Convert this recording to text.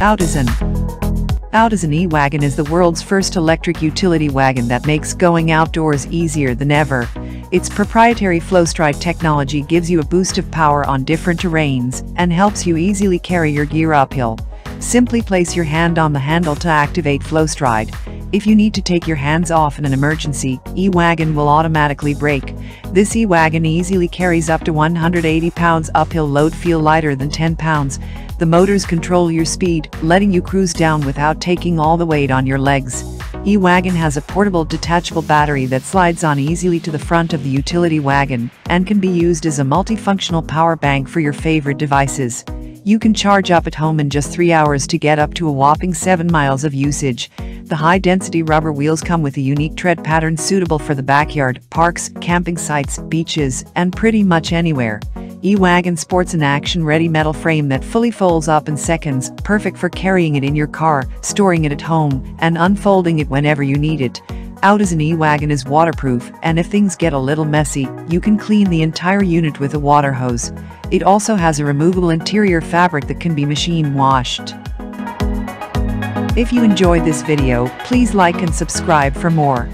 Outisan e-wagon is the world's first electric utility wagon that makes going outdoors easier than ever. Its proprietary FlowStride technology gives you a boost of power on different terrains and helps you easily carry your gear uphill. Simply place your hand on the handle to activate FlowStride. If you need to take your hands off in an emergency, e-wagon will automatically brake. This e-wagon easily carries up to 180 pounds uphill load, feel lighter than 10 pounds. The motors control your speed, letting you cruise down without taking all the weight on your legs. E-wagon has a portable detachable battery that slides on easily to the front of the utility wagon and can be used as a multifunctional power bank for your favorite devices. You can charge up at home in just 3 hours to get up to a whopping 7 miles of usage. The high-density rubber wheels come with a unique tread pattern suitable for the backyard, parks, camping sites, beaches, and pretty much anywhere. E-Wagon sports an action-ready metal frame that fully folds up in seconds, perfect for carrying it in your car, storing it at home, and unfolding it whenever you need it. Outisan e-Wagon is waterproof, and if things get a little messy, you can clean the entire unit with a water hose. It also has a removable interior fabric that can be machine washed. If you enjoyed this video, please like and subscribe for more.